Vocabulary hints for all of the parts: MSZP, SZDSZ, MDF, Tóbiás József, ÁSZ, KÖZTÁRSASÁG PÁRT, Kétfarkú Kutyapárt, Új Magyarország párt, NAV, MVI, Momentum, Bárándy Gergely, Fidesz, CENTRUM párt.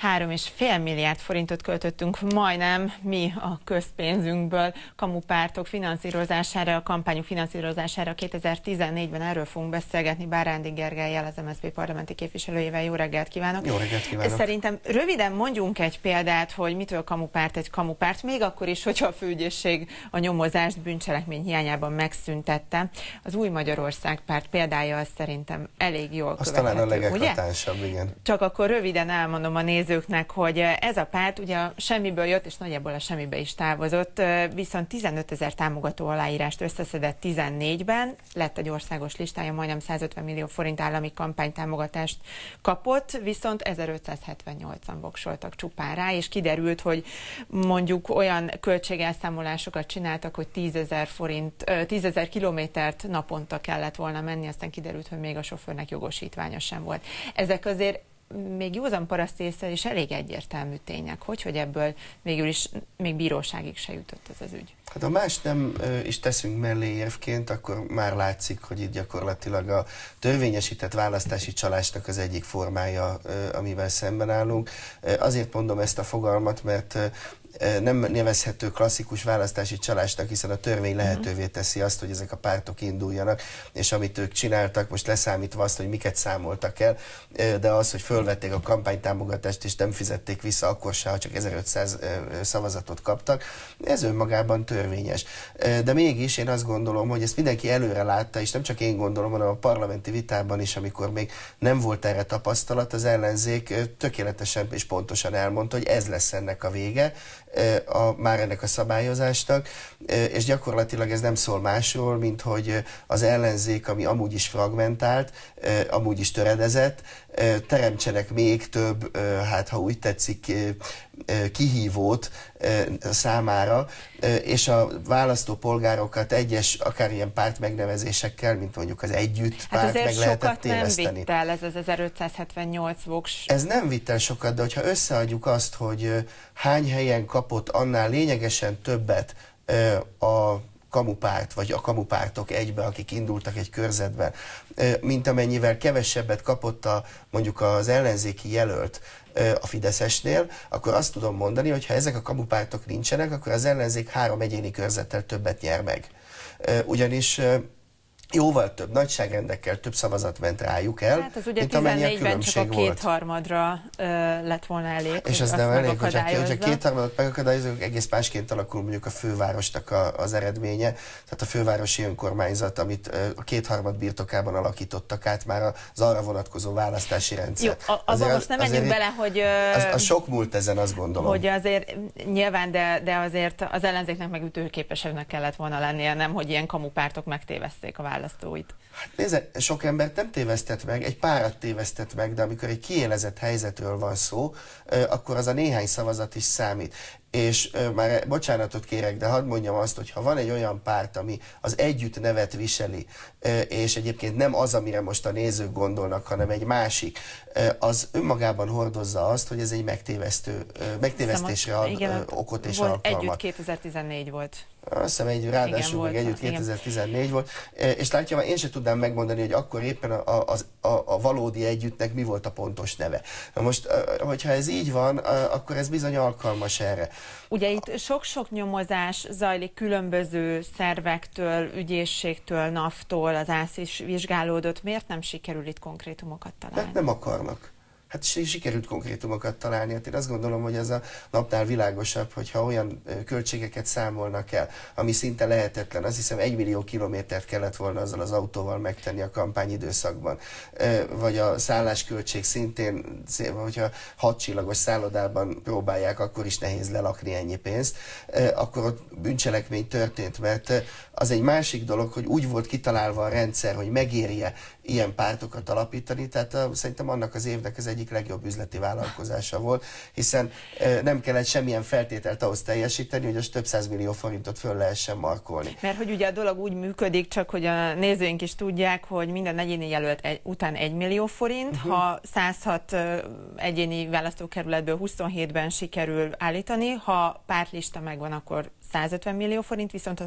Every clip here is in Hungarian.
3,5 milliárd forintot költöttünk majdnem mi a közpénzünkből kamupártok finanszírozására, a kampányok finanszírozására 2014-ben. Erről fogunk beszélgetni Bárándy Gergellyel, az MSZP parlamenti képviselőjével. Jó reggelt kívánok! Jó reggelt kívánok! Szerintem röviden mondjunk egy példát, hogy mitől kamupárt egy kamupárt, még akkor is, hogyha a főügyészség a nyomozást bűncselekmény hiányában megszüntette. Az Új Magyarország párt példája az szerintem elég jól követhető, talán a legeklatánsabb, igen. Csak akkor röviden elmondom a nézőknek, hogy ez a párt ugye a semmiből jött, és nagyjából a semmibe is távozott, viszont 15 000 támogató aláírást összeszedett 14-ben, lett egy országos listája, majdnem 150 millió forint állami kampánytámogatást kapott, viszont 1578-an voksoltak csupán rá, és kiderült, hogy mondjuk olyan költségelszámolásokat csináltak, hogy 10 000 kilométert naponta kellett volna menni, aztán kiderült, hogy még a sofőrnek jogosítványa sem volt. Ezek azért még józan paraszt észre is elég egyértelmű tények, hogy ebből végül is még bíróságig se jutott ez az ügy. Hát ha más nem is teszünk mellé évként, akkor már látszik, hogy itt gyakorlatilag a törvényesített választási csalásnak az egyik formája, amivel szemben állunk. Azért mondom ezt a fogalmat, mert nem nevezhető klasszikus választási csalásnak, hiszen a törvény lehetővé teszi azt, hogy ezek a pártok induljanak, és amit ők csináltak, most leszámítva azt, hogy miket számoltak el, de az, hogy fölvették a kampánytámogatást és nem fizették vissza, akkor se, ha csak 1500 szavazatot kaptak, ez önmagában törvényes. De mégis én azt gondolom, hogy ezt mindenki előre látta, és nem csak én gondolom, hanem a parlamenti vitában is, amikor még nem volt erre tapasztalat, az ellenzék tökéletesen és pontosan elmondta, hogy ez lesz ennek a vége, már ennek a szabályozásnak, és gyakorlatilag ez nem szól másról, mint hogy az ellenzék, ami amúgy is fragmentált, amúgy is töredezett, teremtsenek még több, hát ha úgy tetszik, kihívót számára, és a választópolgárokat egyes, akár ilyen párt megnevezésekkel, mint mondjuk az Együtt párt, meg lehetett téveszteni. Hát azért sokat nem vitt el ez az 1578 voks. Ez nem vitt el sokat, de hogyha összeadjuk azt, hogy hány helyen kapott annál lényegesen többet a kamupárt, vagy a kamupártok egybe, akik indultak egy körzetben, mint amennyivel kevesebbet kapott a, mondjuk az ellenzéki jelölt a Fideszesnél, akkor azt tudom mondani, hogy ha ezek a kamupártok nincsenek, akkor az ellenzék 3 egyéni körzettel többet nyer meg. Ugyanis jóval több, nagyságrendekkel több szavazat ment rájuk el, hát az ugye mint amennyi a különbség csak a kétharmadra lett volna elég. És az nem elég, hogyha kétharmadot megakadályozunk, egész másként alakul mondjuk a fővárosnak az eredménye. Tehát a fővárosi önkormányzat, amit a kétharmad birtokában alakítottak át már az arra vonatkozó választási rendszer. Jó, abban most nem menjünk bele, hogy... A sok múlt ezen, azt gondolom. Hogy azért nyilván, de azért az ellenzéknek meg ütőképesebbnek kellett volna lennie, nem, hogy ilyen kamupártok megtéveszték a választóit. Hát nézze, sok embert nem tévesztett meg, egy párat tévesztett meg, de amikor egy kiélezett helyzetről van szó, akkor az a néhány szavazat is számít. És már bocsánatot kérek, de hadd mondjam azt, hogy ha van egy olyan párt, ami az Együtt nevet viseli, és egyébként nem az, amire most a nézők gondolnak, hanem egy másik, az önmagában hordozza azt, hogy ez egy megtévesztésre ad okot és alkalmat. Együtt 2014 volt. Azt hiszem, ráadásul meg Együtt 2014 volt. És látja, már én sem tudnám megmondani, hogy akkor éppen a valódi Együttnek mi volt a pontos neve. Na most, hogyha ez így van, akkor ez bizony alkalmas erre. Ugye itt sok-sok nyomozás zajlik különböző szervektől, ügyészségtől, NAV-tól, az ÁSZ is vizsgálódott. Miért nem sikerül itt konkrétumokat találni? Mert nem akarnak. Hát sikerült konkrétumokat találni. Hát én azt gondolom, hogy ez a napnál világosabb, hogyha olyan költségeket számolnak el, ami szinte lehetetlen. Azt hiszem, 1 millió kilométert kellett volna azzal az autóval megtenni a kampányidőszakban. Vagy a szállásköltség szintén, hogyha 6 csillagos szállodában próbálják, akkor is nehéz lelakni ennyi pénzt. Akkor ott bűncselekmény történt, mert az egy másik dolog, hogy úgy volt kitalálva a rendszer, hogy megérje ilyen pártokat alapítani, tehát szerintem annak az évnek az egyik legjobb üzleti vállalkozása volt, hiszen nem kellett semmilyen feltételt ahhoz teljesíteni, hogy az több 100 millió forintot föl lehessen markolni. Mert hogy ugye a dolog úgy működik, csak hogy a nézőink is tudják, hogy minden egyéni jelölt után 1 millió forint, ha 106 egyéni választókerületből 27-ben sikerül állítani, ha pártlista megvan, akkor 150 millió forint, viszont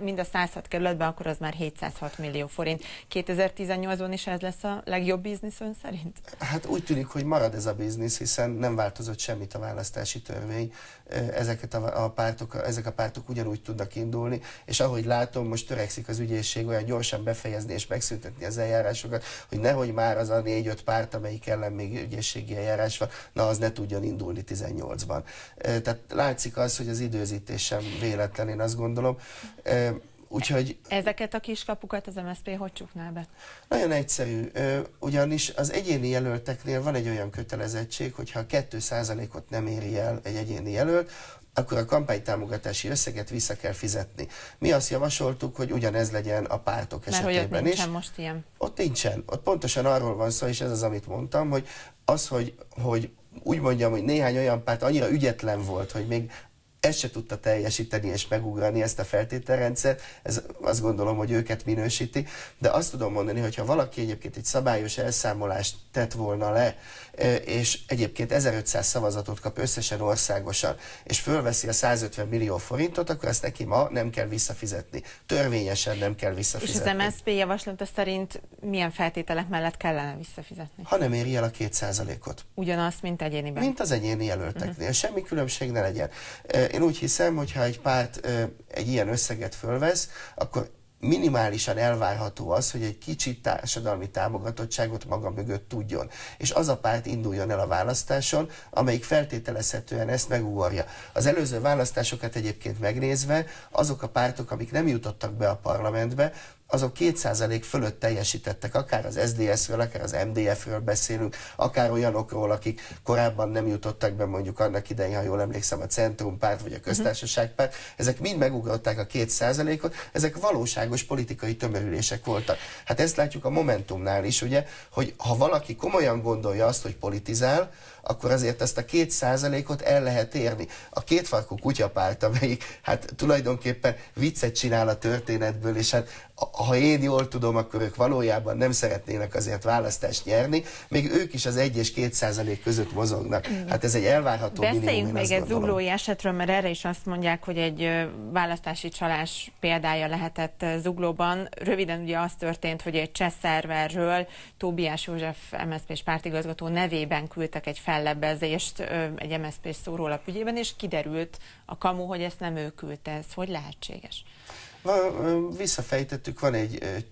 mind a 106 kerületben, akkor az már 706 millió forint. 2018-ban is ez lesz a legjobb biznisz ön szerint? Hát úgy úgy tűnik, hogy marad ez a biznisz, hiszen nem változott semmit a választási törvény. Ezek a pártok ugyanúgy tudnak indulni, és ahogy látom, most törekszik az ügyészség olyan gyorsan befejezni és megszüntetni az eljárásokat, hogy nehogy már az a 4-5 párt, amelyik ellen még ügyészségi eljárás van, na az ne tudjon indulni 18-ban. Tehát látszik az, hogy az időzítés sem véletlen, én azt gondolom. Úgyhogy ezeket a kiskapukat az MSZP hogy csukná be? Nagyon egyszerű, ugyanis az egyéni jelölteknél van egy olyan kötelezettség, hogyha a 2%-ot nem éri el egy egyéni jelölt, akkor a kampánytámogatási összeget vissza kell fizetni. Mi azt javasoltuk, hogy ugyanez legyen a pártok esetében is. Mert nincsen most ilyen. Ott nincsen. Ott pontosan arról van szó, és ez az, amit mondtam, hogy az, hogy úgy mondjam, hogy néhány olyan párt annyira ügyetlen volt, hogy még ezt se tudta teljesíteni és megugrani ezt a feltételrendszert, ez azt gondolom, hogy őket minősíti, de azt tudom mondani, hogy ha valaki egyébként egy szabályos elszámolást tett volna le, és egyébként 1500 szavazatot kap összesen országosan, és fölveszi a 150 millió forintot, akkor ezt neki ma nem kell visszafizetni. Törvényesen nem kell visszafizetni. És az MSZP javaslata szerint milyen feltételek mellett kellene visszafizetni? Ha nem éri el a 2%-ot. Ugyanazt, mint egyéniben? Mint az egyéni jelölteknél. Semmi különbség ne legyen. Én úgy hiszem, hogy ha egy párt egy ilyen összeget fölvesz, akkor minimálisan elvárható az, hogy egy kicsi társadalmi támogatottságot maga mögött tudjon. És az a párt induljon el a választáson, amelyik feltételezhetően ezt megugorja. Az előző választásokat egyébként megnézve, azok a pártok, amik nem jutottak be a parlamentbe, azok 2% fölött teljesítettek, akár az SZDSZ-ről, akár az MDF-ről beszélünk, akár olyanokról, akik korábban nem jutottak be, mondjuk annak idején, ha jól emlékszem, a CENTRUM párt vagy a KÖZTÁRSASÁG párt, ezek mind megugrották a 2%-ot, ezek valóságos politikai tömörülések voltak. Hát ezt látjuk a Momentumnál is, ugye, hogy ha valaki komolyan gondolja azt, hogy politizál, akkor azért ezt a 2%-ot el lehet érni. A Kétfarkú Kutyapárt, amelyik hát tulajdonképpen viccet csinál a történetből, és hát ha én jól tudom, akkor ők valójában nem szeretnének azért választást nyerni, még ők is az 1 és 2% között mozognak. Hát ez egy elvárható minimum. Beszéljünk még egy zuglói esetről, mert erre is azt mondják, hogy egy választási csalás példája lehetett Zuglóban. Röviden ugye az történt, hogy egy cseh szerverről Tóbiás József MSZP-s pártigazgató nevében küldtek egy fellebbezést egy MSZP-s szórólap ügyében, és kiderült a kamu, hogy ezt nem ő küldte. Ez hogy lehetséges? Visszafejtettük, van egy,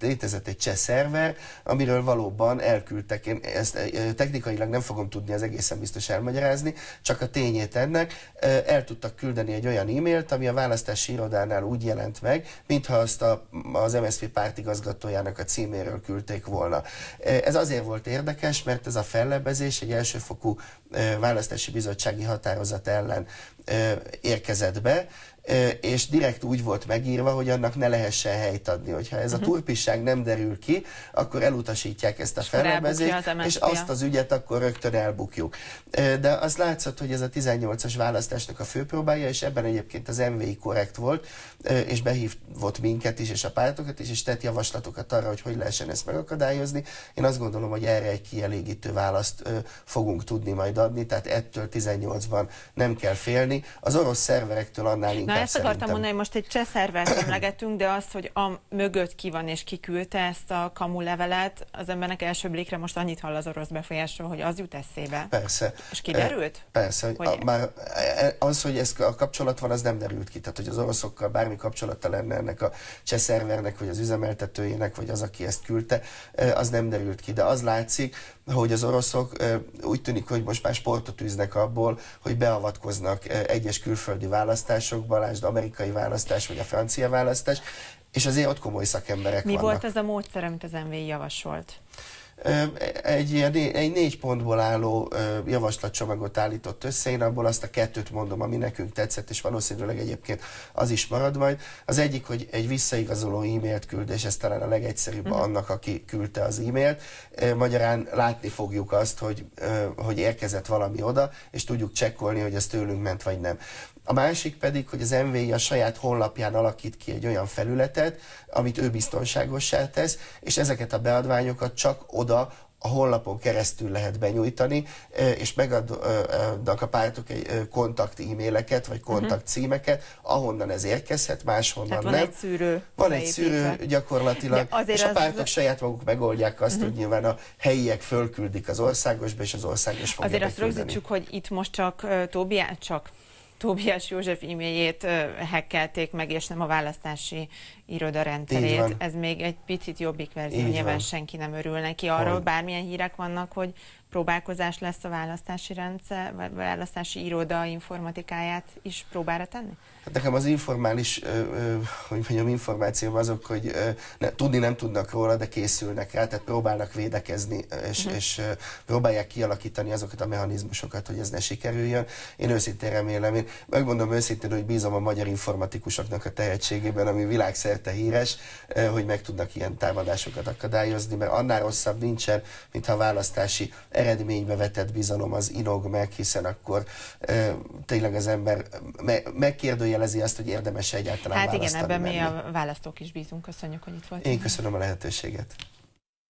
létezett egy cseh szerver, amiről valóban elküldtek. Én ezt technikailag nem fogom tudni az egészen biztos elmagyarázni, csak a tényét ennek. El tudtak küldeni egy olyan e-mailt, ami a választási irodánál úgy jelent meg, mintha azt az MSZP pártigazgatójának a címéről küldték volna. Ez azért volt érdekes, mert ez a fellebbezés egy elsőfokú választási bizottsági határozat ellen érkezett be, és direkt úgy volt megírva, hogy annak ne lehessen helyt adni. Hogyha ez a turpisság nem derül ki, akkor elutasítják ezt a fellebbezést, és azt az ügyet akkor rögtön elbukjuk. De az látszott, hogy ez a 18-as választásnak a főpróbája, és ebben egyébként az MVI korrekt volt, és behívott minket is, és a pártokat is, és tett javaslatokat arra, hogy lehessen ezt megakadályozni. Én azt gondolom, hogy erre egy kielégítő választ fogunk tudni majd adni, tehát ettől 18-ban nem kell félni. Az orosz szerverektől annál inkább. Ezt akartam mondani, hogy most egy cseh szervert emlegetünk, de azt, hogy a mögött ki van és kiküldte ezt a kamu levelet, az embernek első blikre most annyit hall az orosz befolyásról, hogy az jut eszébe. Persze. És kiderült? Persze. Hogy már az, hogy ez a kapcsolat van, az nem derült ki. Tehát, hogy az oroszokkal bármi kapcsolata lenne ennek a cseh szervernek, vagy az üzemeltetőjének, vagy az, aki ezt küldte, az nem derült ki. De az látszik, hogy az oroszok úgy tűnik, hogy most már sportot űznek abból, hogy beavatkoznak egyes külföldi választásokba, lásd amerikai választás vagy a francia választás, és azért ott komoly szakemberek vannak. Mi volt az a módszer, amit az MVI javasolt? Egy 4 pontból álló javaslatcsomagot állított össze, én abból azt a 2-t mondom, ami nekünk tetszett, és valószínűleg egyébként az is marad majd. Az egyik, hogy egy visszaigazoló e-mailt küld, és ez talán a legegyszerűbb annak, aki küldte az e-mailt. Magyarán látni fogjuk azt, hogy érkezett valami oda, és tudjuk csekkolni, hogy ez tőlünk ment, vagy nem. A másik pedig, hogy az MVI a saját honlapján alakít ki egy olyan felületet, amit ő biztonságossá tesz, és ezeket a beadványokat csak oda, a honlapon keresztül lehet benyújtani, és megadnak a pártok egy kontakt e-maileket, vagy kontakt címeket, ahonnan ez érkezhet, máshonnan nem. Egy szűrő. Van egy szűrő gyakorlatilag, és a pártok saját maguk megoldják azt, hogy nyilván a helyiek fölküldik az országosba, és az országos fogja beküldeni. Azért azt rögzítsük, hogy itt most csak Tóbiás József e-mailjét hekkelték meg, és nem a választási iroda rendszerét. Ez még egy picit jobbik verzió, nyilván senki nem örül neki. Arról bármilyen hírek vannak, hogy próbálkozás lesz a választási rendszer, vagy választási iroda informatikáját is próbára tenni? Hát nekem az informális, hogy mondjam, információm azok, hogy tudni nem tudnak róla, de készülnek rá, tehát próbálnak védekezni, és próbálják kialakítani azokat a mechanizmusokat, hogy ez ne sikerüljön. Én őszintén remélem, én megmondom őszintén, hogy bízom a magyar informatikusoknak a tehetségében, ami világszerte híres, hogy meg tudnak ilyen támadásokat akadályozni, mert annál rosszabb nincsen, mintha a választási eredménybe vetett bizalom az inog meg, hiszen akkor tényleg az ember megkérdőjelezi azt, hogy érdemes egyáltalán választani. Hát igen, ebben mi a választók is bízunk. Köszönjük, hogy itt voltunk. Én köszönöm a lehetőséget.